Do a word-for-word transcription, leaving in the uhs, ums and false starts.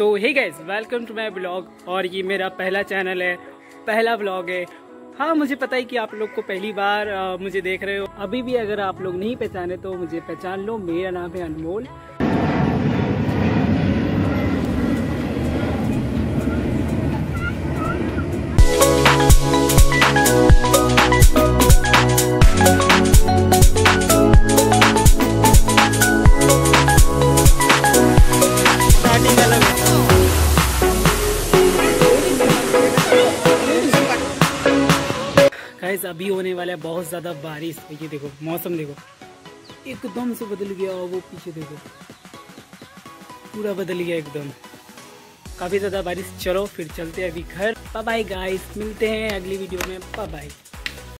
So hey guys, welcome to my blog. और ये मेरा पहला चैनल है, पहला ब्लॉग है। हाँ, मुझे पता है कि आप लोग को पहली बार आ, मुझे देख रहे हो। अभी भी अगर आप लोग नहीं पहचाने तो मुझे पहचान लो। मेरा नाम है अनमोल। गाइस, अभी होने वाला है बहुत ज़्यादा बारिश। ये देखो मौसम, देखो एकदम से बदल गया। और वो पीछे देखो पूरा बदल गया एकदम, काफ़ी ज़्यादा बारिश। चलो फिर चलते हैं अभी घर। बाय बाय गाइस, मिलते हैं अगली वीडियो में। Bye bye.